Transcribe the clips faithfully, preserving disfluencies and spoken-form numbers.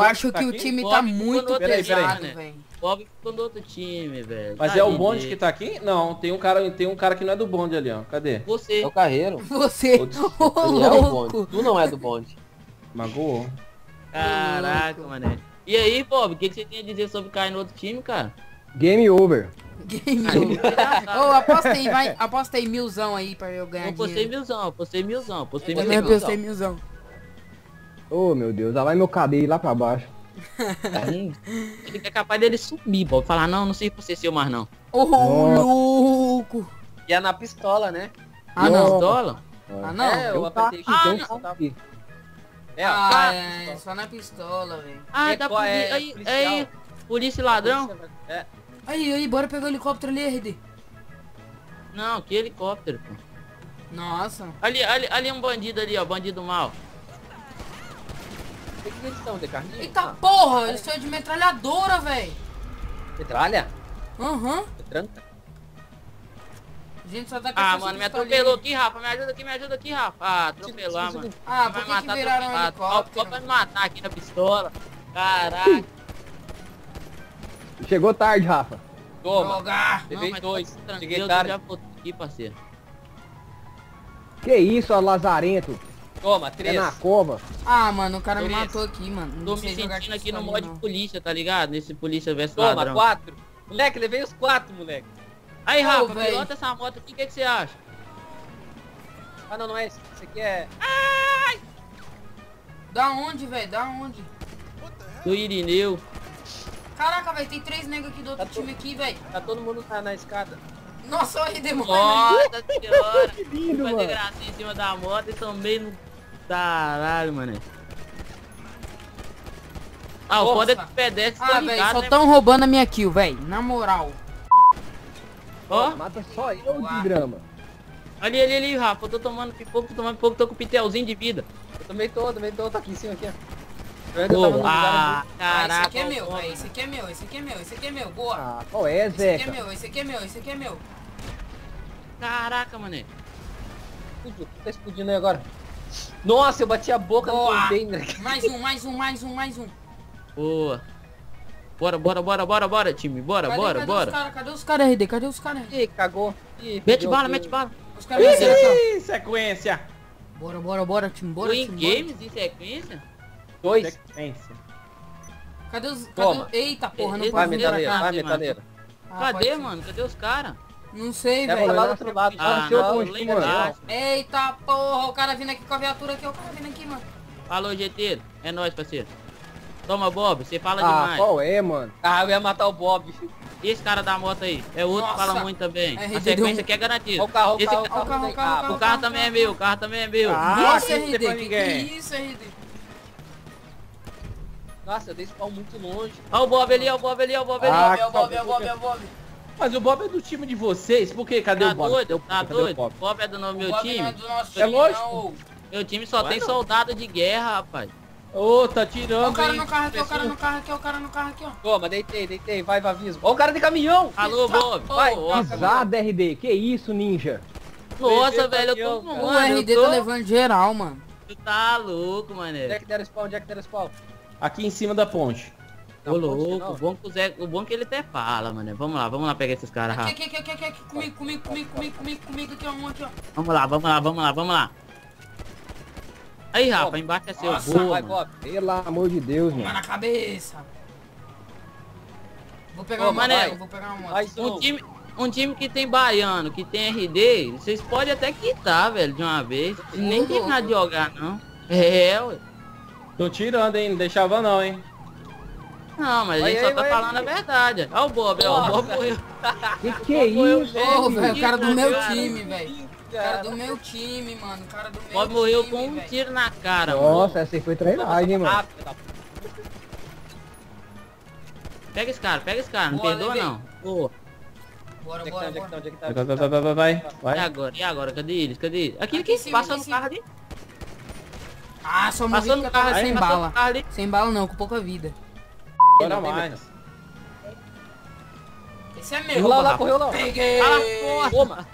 eu acho que o time tá muito pesado, velho. Bob ficou do outro time, velho. Mas é o bonde que tá aqui? Não, tem um cara, tem um cara que não é do bonde ali, ó. Cadê? Você. É o carreiro. Você. Ele é o bonde. Tu não é do bonde. Magoou. Caraca, mané. E aí, Bob, o que, que você tem a dizer sobre cair no outro time, cara? Game over. Game over. Ô, apostei, vai, apostei milzão aí pra eu ganhar. Eu postei milzão, apostei milzão, apostei milzão. Eu postei milzão. Ô, meu Deus, lá vai meu cabelo lá pra baixo. Ele é capaz dele subir, Bob, falar, não, não sei por ser seu mais não. Ô, louco. E é na pistola, né? Ah, não. Na pistola? Ah, não. É, eu apertei aqui. É, ah, cara, é, só na pistola, velho. Ah, dá pra é, aí, é, aí, polícia e ladrão. É. Aí, aí, bora pegar o helicóptero ali, R D. Não, que helicóptero, pô. Nossa. Ali, ali, ali é um bandido ali, ó, bandido mal. O que eles estão, de carninha? Eita, ah, porra, eles são de metralhadora, velho. Metralha? Aham. Uhum. Tranca. Gente, só tá ah, mano, me atropelou aqui, Rafa. Me ajuda aqui, me ajuda aqui, Rafa. Ah, atropelar, mano. Ah, vai matar, atropelar. Só pra me matar aqui na pistola. Caraca. Chegou tarde, Rafa. Toma. Levei dois. Cheguei tarde. Eu já voltei aqui, parceiro. Que isso, ó, lazarento. Toma, três. É na cova. Ah, mano, o cara me matou aqui, mano. Não tô me sentindo aqui no mod polícia, tá ligado? Nesse polícia versus ladrão. Toma, quatro. Moleque, levei os quatro, moleque. Aí, Rafa, oh, pilota essa moto aqui, o que, que você acha? Ah, não, não é isso. Isso aqui é... Ai! Da onde, velho? Da onde? Do Irineu. Caraca, velho, tem três negros aqui do outro tá time to... aqui, velho. Tá todo mundo tá na escada. Nossa, olha aí, demônio. Nossa senhora. Que lindo, mano. Fazer gracinha em cima da moto e são meio... Caralho, mano. Ah, o foda é dos pedestres. Ah, velho, só tão né? roubando a minha kill, velho. Na moral. Ó, oh, mata só eu de grama. Ali, ali, ali, Rafa, eu tô tomando pipoco, tô tomando pipoco, tô com pitelzinho de vida. Eu também tô, também tô, tá aqui em cima aqui, ó. Eu ah, caraca. Esse aqui é meu, velho, esse aqui é meu, esse aqui é meu, esse aqui é meu, boa. Ah, qual é, Zeca? Esse aqui é meu, esse aqui é meu, esse aqui é meu. Caraca, mané. Explodiu, tá explodindo aí agora. Nossa, eu bati a boca boa. no container. Mais um, mais um, mais um, mais um. Boa. Bora, bora, bora, bora, bora, time. Bora, cadê, bora, cadê bora. Os cara, cadê os caras, R D? Cadê os caras? Ih, cagou. Ih, mete bala, mete bala. Os caras Ih, sequência. Bora, bora, bora, time. Bora, Twin time. Games bora. E sequência? Dois. Sequência. Cadê os... Cadê... Eita, porra, não vai, metaleira, vai, metaleira. Ah, cadê, mano? Cadê os caras? Não sei, velho. Vai lá do outro lado. Ah, não, não. Eita, porra, o cara vindo aqui com a viatura aqui, o cara vindo aqui, mano. Falou, G T. É nóis, parceiro. Toma, Bob, você fala ah, demais. Ah, qual é, mano? Ah, eu ia matar o Bob. Esse cara da moto aí, é outro Nossa. que fala muito também. É, a sequência aqui é garantida. O carro, o carro, carro, carro, carro, o carro também é meu, o carro também é meu. Ah, nossa, R D, que ninguém. Que isso, R D? Nossa, eu dei spawn muito longe. Olha o Bob ali, olha o Bob ali, olha o Bob ali. É o Bob, é o Bob, é o Bob. Mas o Bob é do time de vocês, por quê? Cadê o Bob? Tá doido? O Bob é do meu time? É lógico. Meu time só tem soldado de guerra, rapaz. Ô, oh, tá tirando, ó, o cara no carro aqui, o cara no carro aqui, o cara no carro aqui, ó. Toma, deitei, deitei, vai, Vaviso. Ó o cara de caminhão. Alô, Bob. Vai, pisada, R D. Que isso, ninja. Nossa, velho, eu tô... O R D tá levando geral, mano. Tu tá louco, mané. Onde é que deram spawn, onde é que deram spawn? Aqui em cima da ponte. Ô, louco, o bom que o Zé... O bom que ele até fala, mané. Vamos lá, vamos lá pegar esses caras, Rafa. Aqui, aqui, aqui, aqui, aqui, comigo, comigo, comigo, comigo, comigo, comigo, aqui, ó, um aqui, ó. Vamos lá, vamos lá, vamos lá, vamos lá. Aí, Rafa, embaixo é seu. Nossa, boa, vai, Bob. Pelo amor de Deus, mano. Vai na cabeça. Vou pegar Ô, uma mané, vai, vou pegar uma vai, um, time, um time que tem baiano, que tem R D, vocês podem até quitar, velho, de uma vez. Nem tem nada de jogar, não. É, ué. Tô tirando, hein? Não deixava não, hein? Não, mas vai, ele aí, só tá vai, falando aí. a verdade. Olha o Bob, ó. O Bob morreu. Que que é isso, velho? O cara do meu time, velho. Cara do meu time, mano. Cara do meu Bob time, morreu com um véio. tiro na cara. Nossa, mano. Essa aí foi trairagem, mano. Pega esse cara, pega esse cara. Não Boa, perdoa, levei. não. Boa. Bora, bora, onde é que tá, onde é que tá, onde é que tá? Vai, vai, vai. vai. E agora? E agora? Cadê eles? Cadê eles? Aqui, aqui. Sim, passou aqui, no carro ali. Ah, só morri no carro sem bala. Sem bala não, com pouca vida. Bora mais. Esse é meu. Lá, lá, correu lá. Peguei. Toma.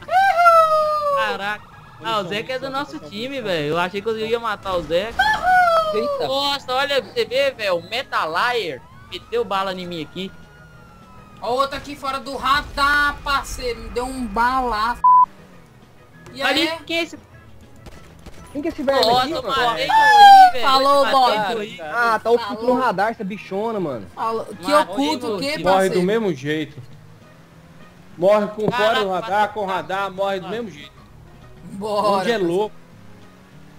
Caraca, ah, o Zeca é do nosso time, velho. Eu achei que eu ia matar o Zeca. Eita. Nossa, olha, você vê, velho, Metalier meteu bala em mim aqui. Ó, outro aqui fora do radar, parceiro, me deu um balaço. E aí? Ali, quem é esse? Quem que é esse velho aqui? Nossa, matei aí, velho. Falou, Bob. Ah, tá oculto no radar, essa bichona, mano. Falou. Que oculto o que, parceiro? Morre do mesmo jeito. Morre com fora do radar, com radar, morre do mesmo jeito. Bora. Onde é louco.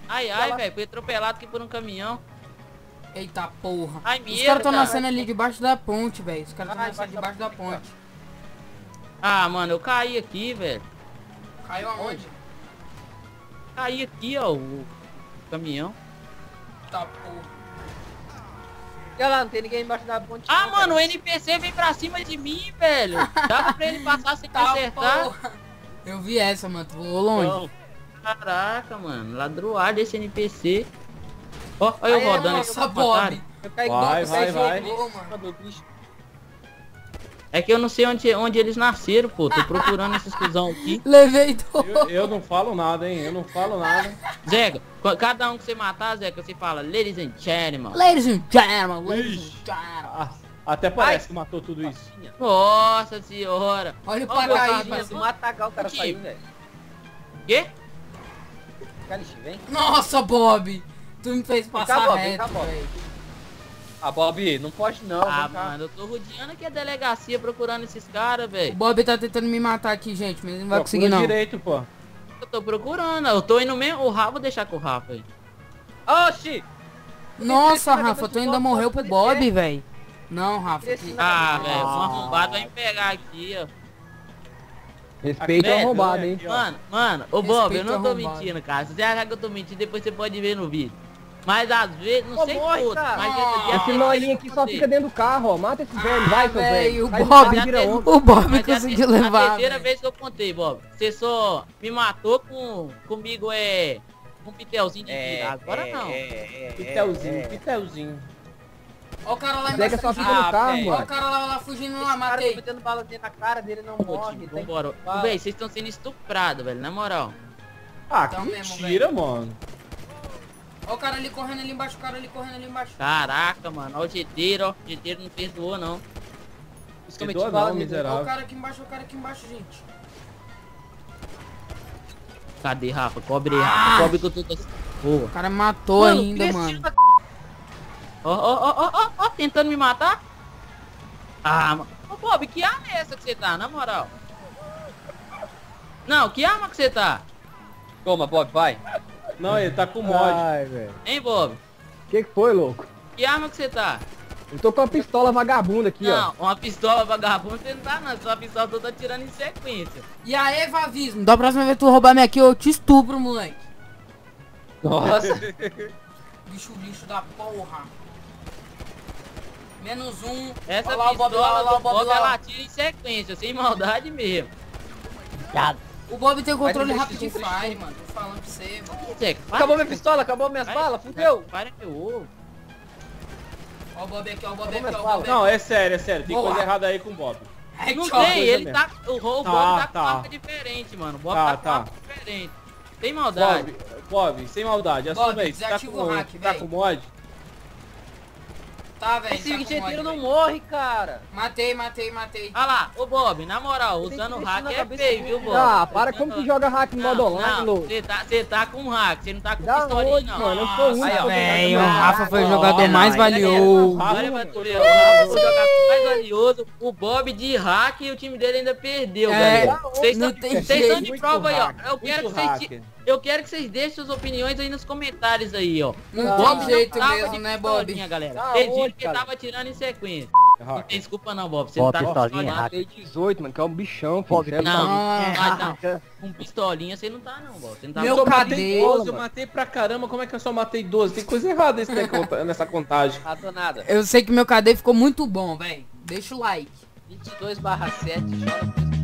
Ai, ai, velho, fui atropelado aqui por um caminhão. Eita porra. Ai, os caras estão nascendo ali debaixo da ponte, velho. Os caras estão nascendo debaixo da ponte. Ah, mano, eu caí aqui, velho. Caiu aonde? Caí aqui, ó, o caminhão. Tá porra. Olha lá, não tem ninguém embaixo da ponte. Ah, não, mano, o N P C vem pra cima de mim, velho. Dá pra ele passar sem tá acertar. Porra. Eu vi essa, mano. Vou longe. Não. Caraca, mano. Ladroar desse N P C. Ó, oh, olha eu rodando. Nossa, eu Bob. Eu caí vai, vai, vai. Jogou, mano. É que eu não sei onde, onde eles nasceram, pô. Tô procurando esses cuzão aqui. Levei todo. Eu, eu não falo nada, hein. Eu não falo nada. Zeca, cada um que você matar, Zeca, você fala Ladies and Gentlemen. Ladies and Gentlemen. Ladies and Gentlemen. Até parece ai, que matou tudo isso. Nossa senhora. Olha o paraíso. Parece um atacar o cara saiu, velho. Quê? Nossa, Bob. Tu me fez passar cá, Bob, reto, cá, Bob. Ah, Bob, não pode não. Ah, mano, eu tô rodeando aqui a delegacia procurando esses caras, velho. O Bob tá tentando me matar aqui, gente, mas ele não vai conseguir não. Direito, pô. Eu tô procurando, eu tô indo mesmo. O Rafa, vou deixar com o Rafa aí. Oxi! Nossa, Rafa, tu ainda morreu pro Bob, velho. Não, Rafa. Ah, velho, um arrombado vai me pegar aqui, ó. Respeito ao arrombado, hein. Mano, mano, ô Bob, eu não tô mentindo, cara. Se você achar que eu tô mentindo, depois você pode ver no vídeo. Mas às vezes, não sei tudo, mas esse, esse nolinho aqui só fica dentro do carro, ó. Mata esse velho, ah, vai, seu velho. O Bob, o Bob conseguiu levar. A terceira vez que eu contei, Bob. Você só me matou com, comigo, é, com um pitelzinho de vida. É, agora é, não. É, é, pitelzinho, é. pitelzinho. Ó o cara lá embaixo. Só fica no carro, mano. Ó o cara lá, lá fugindo lá, matei. Metendo bala na cara dele, não morre. Vambora. Véi, vocês estão sendo estuprados, velho, na moral. Ah, que mentira, mano. Ó o cara ali correndo ali embaixo, o cara ali correndo ali embaixo. Caraca, mano, ó o jeteiro, ó. O jeteiro não perdoou, não. Perdoou não, miserável. Ó o cara aqui embaixo, ó o cara aqui embaixo, gente. Cadê, Rafa? Cobre, ah, Rafa. Cobre que eu tô... Boa. O cara matou mano, ainda, mano. Da... Ó, ó, ó, ó, ó, tentando me matar. Ah, mano. Ô, Bob, que arma é essa que você tá, na moral? Não, que arma que você tá? Toma, Bob, vai. Não, ele tá com mod. Ai, velho. Hein, Bob? Que que foi, louco? Que arma que você tá? Eu tô com uma pistola vagabunda aqui, não, ó. Não, uma pistola vagabunda você não tá, não. Sua pistola eu tô atirando em sequência. E aí, Vavismo? Da próxima vez que tu roubar minha aqui, eu te estupro, moleque. Nossa. Bicho lixo da porra. Menos um. Essa lá, pistola lá, lá, do Bob, lá, ela atira em sequência, sem maldade mesmo. Obrigado. O Bob tem o controle rápido de fire, mano. Tô falando pra você, mano. Acabou minha pistola, acabou minhas balas, fudeu. Para meu ovo. Ó o Bob aqui, ó o Bob aqui, ó o Bob. Não, é sério, é sério. Tem coisa errada aí com o Bob. Não tem, ele tá... O Bob tá com marca diferente, mano. O Bob tá com marca diferente. Sem maldade. Bob, sem maldade. Assume aí. Tá com mod? Tá, velho. Esse jeteiro não morre, cara. Matei, matei, matei. Olha lá, ô Bob, na moral, usando o hack é feio, viu, Bob? Ah, para, como que joga hack no modo online, louco? Você tá, tá com hack, você não tá com pistolinha, não. Mano, eu sou ruim, velho. O Rafa foi o jogador mais valioso. O Rafa foi o jogador mais valioso. O Bob de hack e o time dele ainda perdeu, velho. Vocês estão de prova aí, ó. Eu quero que vocês... Eu quero que vocês deixem suas opiniões aí nos comentários aí, ó. Não Bob tem jeito não mesmo, né, Bob? Galera. Ah, perdi hoje, que cara. Tava tirando em sequência. Não tem desculpa não, Bob. Você Bob, não tá com rápido. dezoito, mano, que é um bichão, Bob. Não, não, não. Com pistolinha você não tá não, Bob. Você não tá Meu cabelo, matei doze, mano. Eu matei pra caramba. Como é que eu só matei doze? Tem coisa errada nesse nessa contagem. Ah, tô nada. Eu sei que meu cadê ficou muito bom, velho. Deixa o like. vinte e dois barra sete, chora.